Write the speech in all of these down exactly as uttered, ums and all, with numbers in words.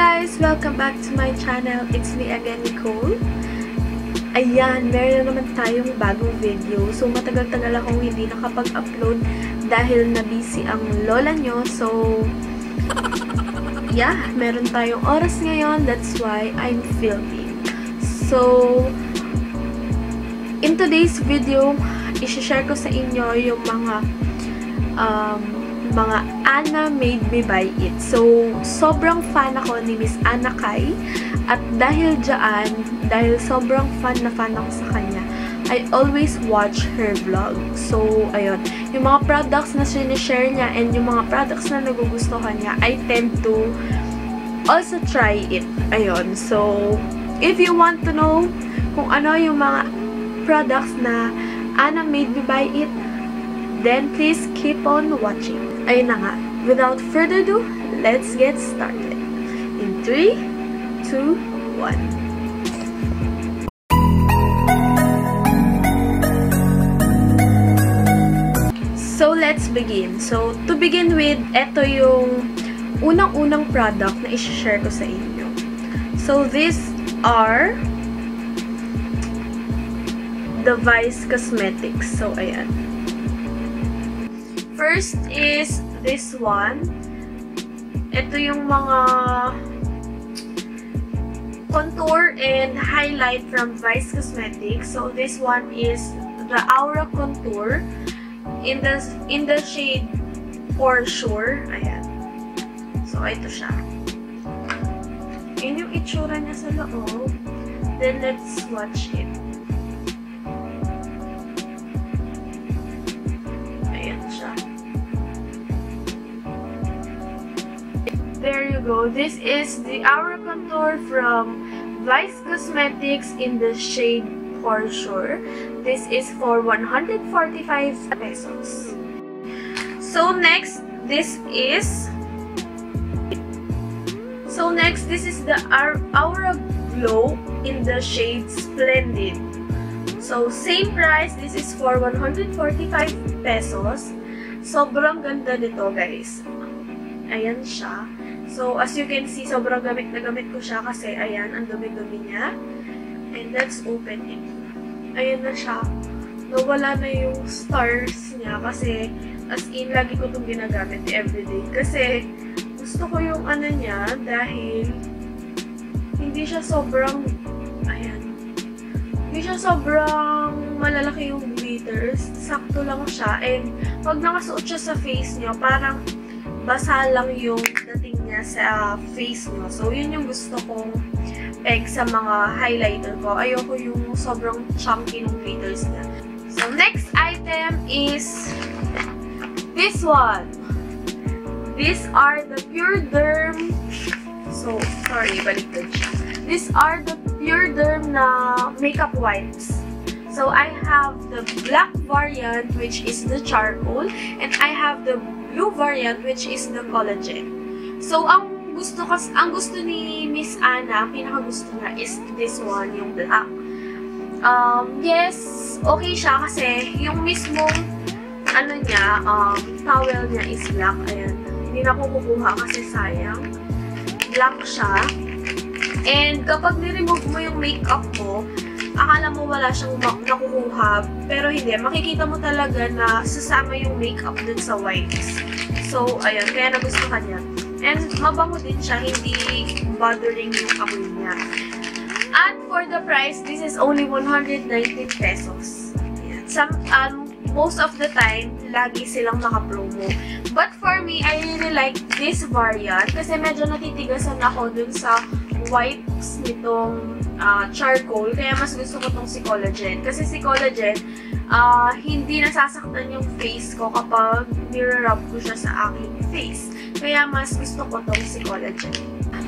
guys! Welcome back to my channel. It's me again, Nicole. Ayan, meron na naman tayong bagong video. So, matagal-tagal akong hindi nakapag-upload dahil na-busy ang lola nyo. So, yeah, meron tayong oras ngayon. That's why I'm filming. So, in today's video, i-share ko sa inyo yung mga um, mga Anna made me buy it. So, sobrang fan ako ni Miss Anna Cay. At dahil dyan, dahil sobrang fan na fan ako sa kanya, I always watch her vlog. So, ayun. Yung mga products na sinishare niya and yung mga products na nagugustuhan niya, I tend to also try it. Ayun. So, if you want to know kung ano yung mga products na Anna made me buy it, then please keep on watching. Ayun na nga. Without further ado, let's get started. In three, two, one. So, let's begin. So, to begin with, eto yung unang-unang product na i-share ko sa inyo. So, these are the Vice Cosmetics. So, ayan. First is this one. Ito yung mga contour and highlight from Vice Cosmetics. So this one is the Aura Contour in the in the shade Poseur. Ayan. So ito siya. Yun yung itsura niya sa loob. Then let's swatch it. Ayan siya. There you go. This is the Aura Contour from Vice Cosmetics in the shade Poseur. This is for one hundred forty-five pesos. So next, this is so next this is the Aura Glow in the shade Splendid. So same price. This is for one hundred forty-five pesos. Sobrang ganda nito, guys. Ayan siya. So, as you can see, sobrang gamit na gamit ko siya kasi, ayan, ang dumi-dumi niya. And let's open it. Ayan na siya. Nawala na yung stars niya kasi, as in, lagi ko itong ginagamit everyday. Kasi, gusto ko yung ano niya dahil hindi siya sobrang, ayan, hindi siya sobrang malalaki yung glitters. Sakto lang siya. And, pag nakasuot siya sa face niyo, parang basa lang yung dating niya sa face mo. So, yun yung gusto kong peg sa mga highlighter ko. Ayoko yung sobrang chunky ng glitters niya. So, next item is this one. These are the Purederm. So, sorry, baliktad siya. These are the Purederm na makeup wipes. So, I have the black variant, which is the charcoal. And I have the blue variant, which is the collagen. So, ang gusto kas, ang gusto ni Miss Anna, ang pinakagusto na is this one, yung black. Um, yes, okay siya kasi yung mismong ano niya, um, towel niya is black. Ayan. Hindi na ko kukuha kasi sayang. Black siya. And kapag ni-remove mo yung makeup mo, akala mo wala siyang nakukuha, pero hindi. Makikita mo talaga na sasama yung makeup dun sa wipes. So, ayan. Kaya nagustuhan niya. And mabango din siya. Hindi bothering yung amoy niya. And for the price, this is only one hundred nineteen pesos. Ayan. Some, um, most of the time, lagi silang nakapromo. But for me, I really like this variant kasi medyo natitigasan ako dun sa wipes nitong Uh, charcoal, kaya mas gusto ko itong si collagen. Kasi si collagen, uh, hindi nasasaktan yung face ko kapag mirror rub ko siya sa aking face. Kaya mas gusto ko itong si collagen.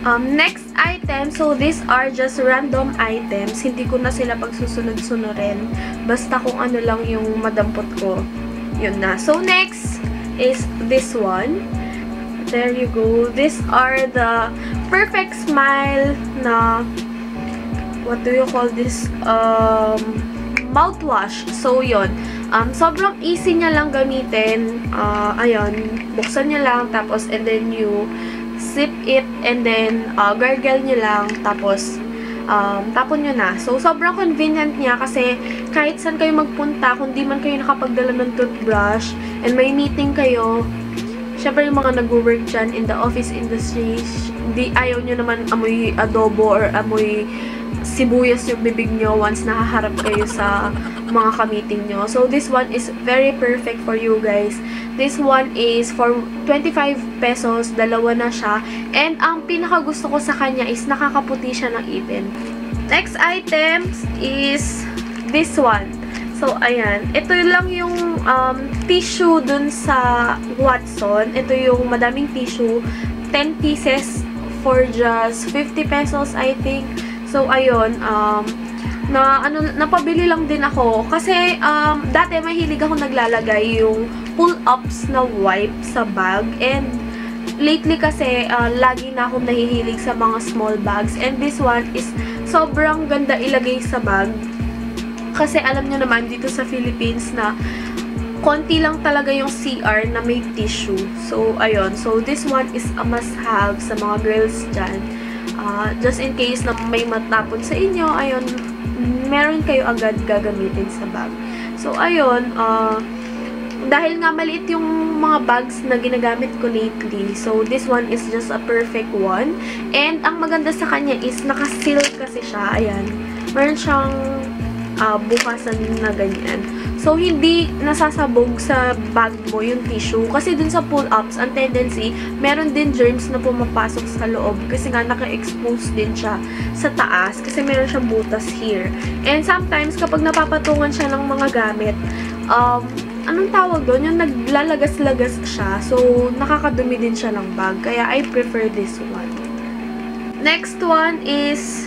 Um, next item, so these are just random items. Hindi ko na sila pagsusunod-sunurin. Basta kung ano lang yung madampot ko. Yun na. So next is this one. There you go. These are the Perfect Smile na what do you call this? Um, mouthwash. So, yun. Um, sobrang easy niya lang gamitin. Uh, ayun. Buksan niya lang. Tapos, and then you sip it, and then uh, gargle nyo lang, tapos um, tapon nyo na. So, sobrang convenient niya kasi kahit saan kayo magpunta, kung di man kayo nakapagdala ng toothbrush, and may meeting kayo, syempre yung mga nag-work dyan in the office industry, di, ayaw nyo naman amoy adobo or amoy sibuyas yung bibig nyo once nakaharap kayo sa mga ka-meeting nyo. So, this one is very perfect for you guys. This one is for twenty-five pesos. Dalawa na siya. And ang pinaka gusto ko sa kanya is nakakaputi siya ng ipin. Next item is this one. So, ayan. Ito lang yung um, tissue dun sa Watson. Ito yung madaming tissue. ten pieces for just fifty pesos, I think. So, ayun, um, na, ano, napabili lang din ako. Kasi, um, dati mahilig ako naglalagay yung pull-ups na wipe sa bag. And, lately kasi, uh, lagi na akong nahihilig sa mga small bags. And this one is sobrang ganda ilagay sa bag. Kasi, alam nyo naman, dito sa Philippines na konti lang talaga yung C R na may tissue. So, ayun. So, this one is a must-have sa mga girls dyan. Uh, just in case na may matapon sa inyo, ayun, meron kayo agad gagamitin sa bag. So, ayun, uh, dahil nga maliit yung mga bags na ginagamit ko lately, so this one is just a perfect one. And ang maganda sa kanya is naka-seal kasi siya, ayan. Meron siyang uh, bukasan na ganyan. So, hindi nasasabog sa bag mo yung tissue. Kasi dun sa pull-ups, ang tendency, meron din germs na pumapasok sa loob. Kasi nga, naka-expose din siya sa taas. Kasi meron siyang butas here. And sometimes, kapag napapatungan siya ng mga gamit, um, anong tawag doon? Yung naglalagas-lagas siya. So, nakakadumi din siya ng bag. Kaya, I prefer this one. Next one is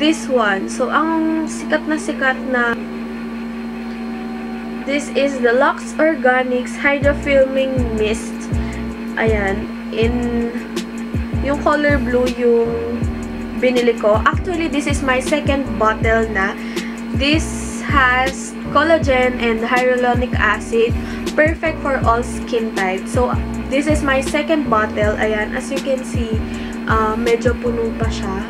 this one. So, ang sikat na sikat na this is the Luxxe Organix Hydro Firming Mist. Ayan. In yung color blue yung binili ko. Actually, this is my second bottle na. This has collagen and hyaluronic acid. Perfect for all skin types. So, this is my second bottle. Ayan. As you can see, uh, medyo puno pa siya.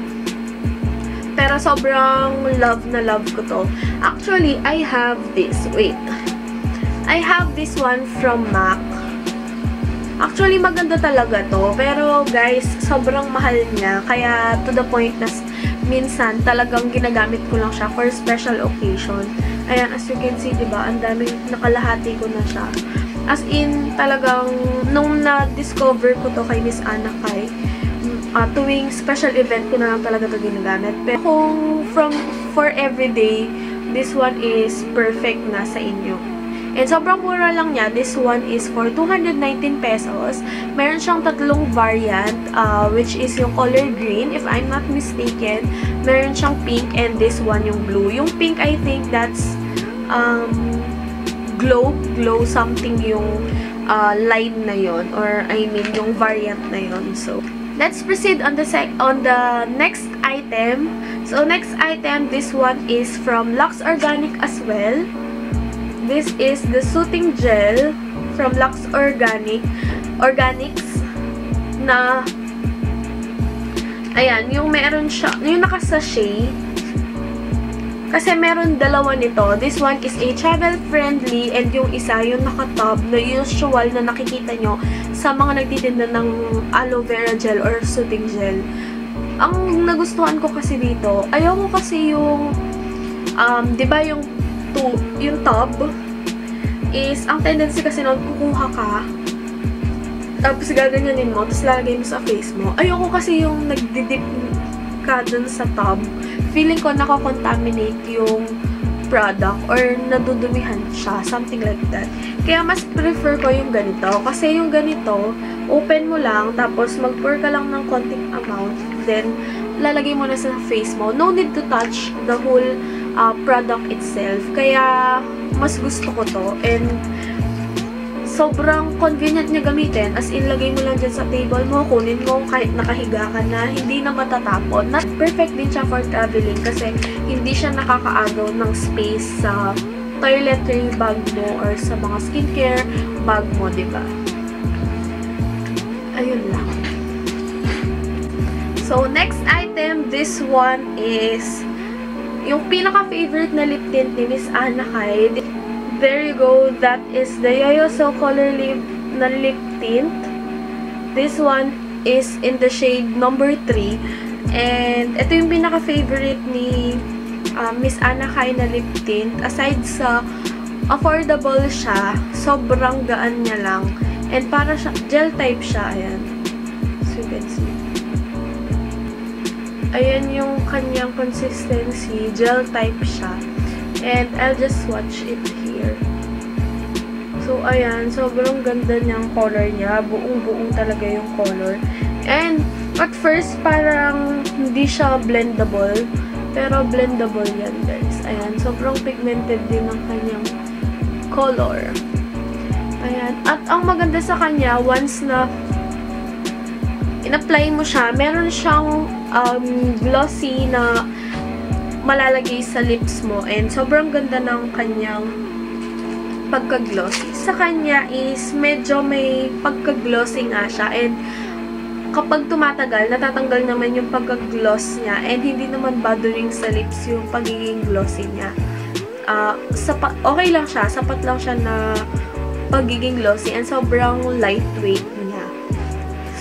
Pero sobrang love na love ko to. Actually, I have this. Wait. I have this one from Mac. Actually, maganda talaga to. Pero, guys, sobrang mahal niya. Kaya, to the point na minsan, talagang ginagamit ko lang siya for special occasion. Ayan, as you can see, diba? Ang daming nakalahati ko na siya. As in, talagang, nung na-discover ko to kay Miss Anna Cay, Uh, tuwing special event ko na lang talaga ito ginagamit. Pero kung from, for everyday, this one is perfect na sa inyo. And sobrang mura lang niya. This one is for two hundred nineteen pesos. Meron siyang tatlong variant, uh, which is yung color green, if I'm not mistaken. Meron siyang pink, and this one yung blue. Yung pink, I think that's um, glow, glow something yung uh, line na yon, or I mean, yung variant na yon. So, let's proceed on the sec on the next item. So next item, this one is from Luxxe Organix as well. This is the soothing gel from Luxxe Organix Organics na ayan, yung meron siya, yung naka-sachet. Kasi meron dalawa nito. This one is a travel-friendly, and yung isa, yung naka-tub na usual na nakikita nyo sa mga nagtitinda ng aloe vera gel or soothing gel. Ang nagustuhan ko kasi dito, ayaw ko kasi yung, um, di ba yung, to, yung tub is, ang tendency kasi nun, kukuha ka, tapos gaganyanin mo, tapos lagay mo sa face mo. Ayaw ko kasi yung nagdidip ka dun sa tub. Feeling ko nakakontaminate yung product or nadudumihan siya. Something like that. Kaya mas prefer ko yung ganito. Kasi yung ganito, open mo lang, tapos mag-pour ka lang ng konting amount. Then, lalagay mo na sa face mo. No need to touch the whole uh, product itself. Kaya, mas gusto ko to. And, sobrang convenient niya gamitin. As in, lagay mo lang dyan sa table mo, kunin mo kahit nakahiga ka na, hindi na matatapon. Not perfect din siya for traveling kasi hindi siya nakakaagaw ng space sa toiletry bag mo or sa mga skincare bag mo, diba? Ayun lang. So, next item, this one is yung pinaka-favorite na lip tint ni Miss Anna Cay. There you go. That is the Yoyoso Color Lip na lip tint. This one is in the shade number three. And ito yung pinaka-favorite ni uh, Miss Anna Cay na lip tint. Aside sa affordable siya, sobrang gaan niya lang. And para siya, gel type siya. Ayan. So, you can see. Ayan yung kanyang consistency, gel type siya. And I'll just swatch it here. So, ayan, sobrang ganda niyang color niya. Buong-buong talaga yung color. And, at first, parang hindi siya blendable. Pero, blendable yan, guys. Ayan, sobrang pigmented din ang kanyang color. Ayan. At, ang maganda sa kanya, once na in-apply mo siya, meron siyang Um, glossy na malalagay sa lips mo, and sobrang ganda ng kanyang pagka-glossy. Sa kanya is medyo may pagka-glossy nga siya, and kapag tumatagal, natatanggal naman yung pagka-gloss niya, and hindi naman bothering sa lips yung pagiging glossy niya. Uh, sapat, okay lang siya, sapat lang siya na pagiging glossy, and sobrang lightweight niya.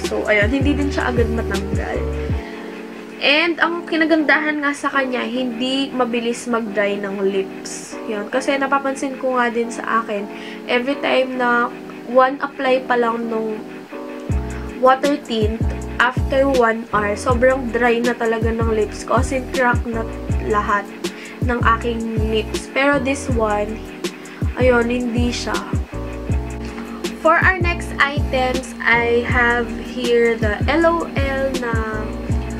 So, ayun, hindi din siya agad matanggal. And, ang kinagandahan nga sa kanya, hindi mabilis mag-dry ng lips. Yun. Kasi, napapansin ko nga din sa akin, every time na one apply pa lang nung water tint, after one hour, sobrang dry na talaga ng lips ko. Kasi, crack na lahat ng aking lips. Pero, this one, ayun, hindi siya. For our next items, I have here the LOL na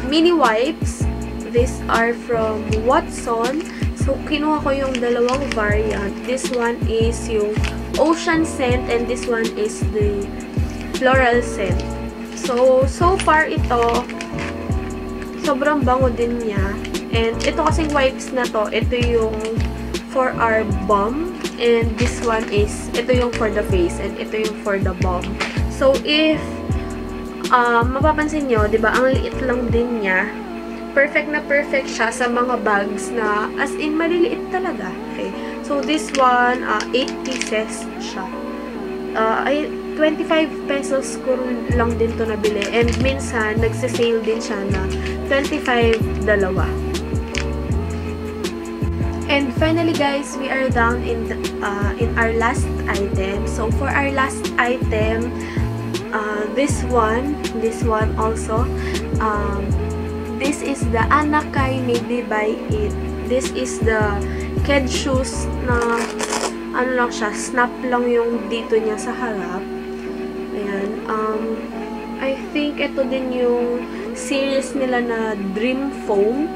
mini wipes. These are from Watson. So, kinuha ko yung dalawang variant. This one is yung ocean scent, and this one is the floral scent. So, so far ito, sobrang bango din niya. And ito kasing wipes na to, ito yung for our balm. And this one is, ito yung for the face, and ito yung for the balm. So, if Uh, mapapansin nyo, diba, ang liit lang din niya. Perfect na perfect siya sa mga bags na, as in, maliliit talaga. Okay. So, this one, uh, eight pieces siya. Uh, ay, twenty-five pesos ko lang din to nabili. And minsan, nagsisale din siya na twenty-five dalawa. And finally, guys, we are down in, the, uh, in our last item. So, for our last item, Uh, this one, this one also, um, this is the Anna Cay Maybe by It. This is the Keds shoes na, ano lang siya, snap lang yung dito niya sa harap. Ayan, um, I think ito din yung series nila na Dream Foam.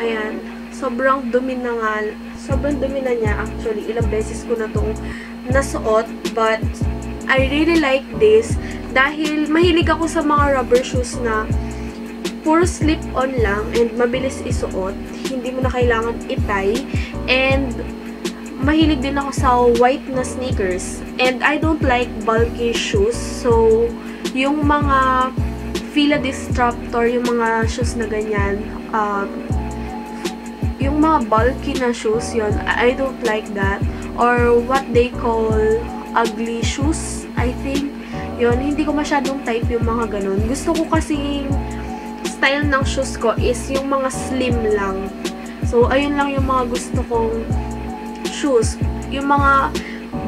Ayan, sobrang dumi na nga, sobrang dumi na niya actually. Ilang beses ko na itong nasuot, but I really like this dahil mahilig ako sa mga rubber shoes na puro slip-on lang and mabilis isuot. Hindi mo na kailangan itay. And mahilig din ako sa white na sneakers. And I don't like bulky shoes. So, yung mga Phil Disruptor, yung mga shoes na ganyan, uh, yung mga bulky na shoes, yun, I don't like that. Or what they call ugly shoes, I think. Yun, hindi ko masyadong type yung mga ganun. Gusto ko kasi style ng shoes ko is yung mga slim lang. So, ayun lang yung mga gusto kong shoes. Yung mga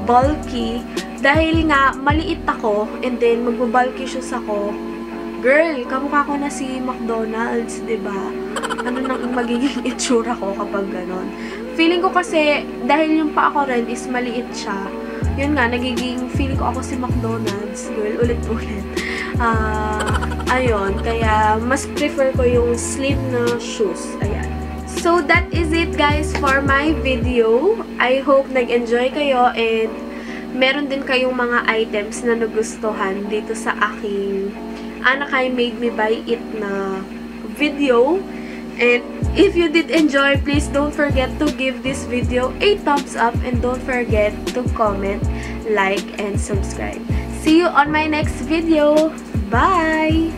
bulky. Dahil nga, maliit ako, and then magbabulky shoes ako. Girl, kamukha ko na si McDonald's, diba? Ano nang magiging itsura ko kapag ganun? Feeling ko kasi, dahil yung pa ako rin is maliit siya. Yun nga, nagiging feeling ko ako si McDonald's, girl, ulit-ulit. Uh, ayun, kaya mas prefer ko yung slim na shoes. Ayan. So, that is it, guys, for my video. I hope nag-enjoy kayo and meron din kayong mga items na nagustuhan dito sa aking Anna Cay Made Me Buy It na video. And if you did enjoy, please don't forget to give this video a thumbs up and don't forget to comment, like, and subscribe. See you on my next video. Bye!